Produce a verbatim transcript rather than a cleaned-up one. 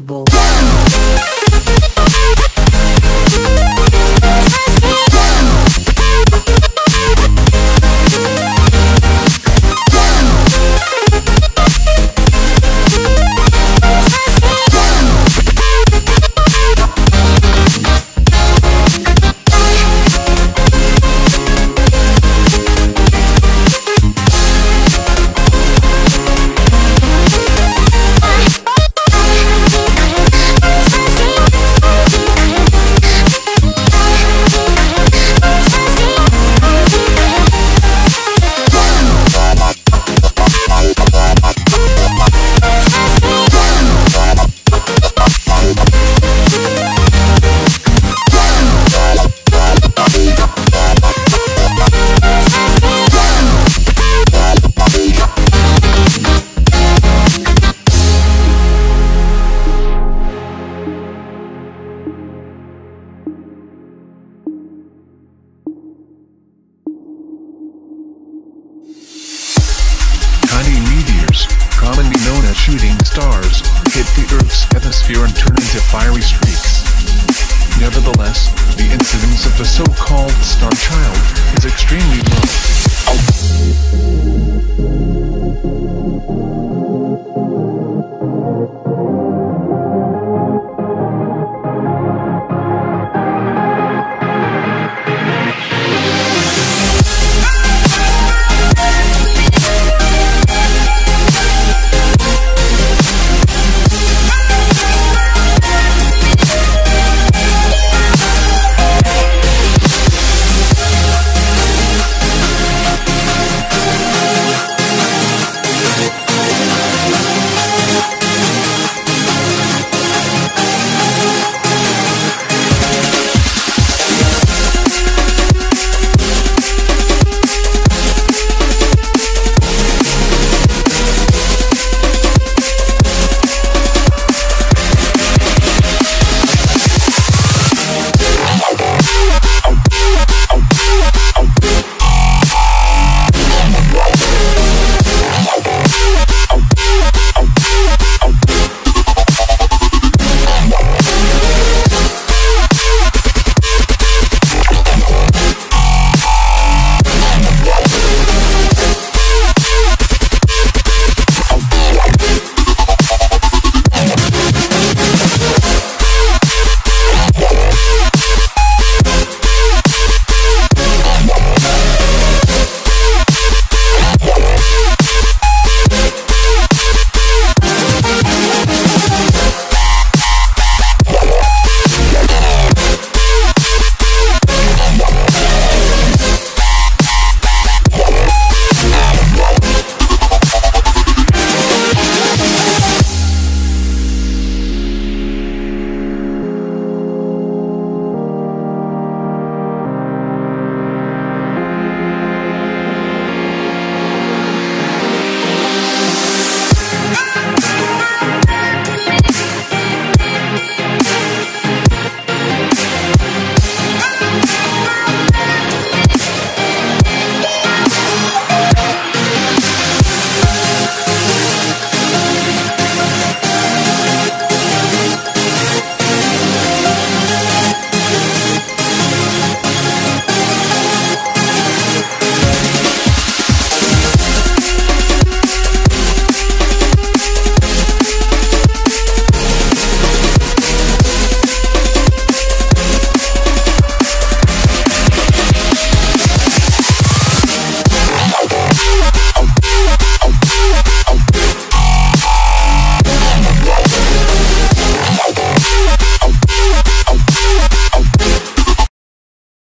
possible. Shooting stars hit the Earth's atmosphere and turn into fiery streaks. Nevertheless, the incidence of the so-called star child is extremely low.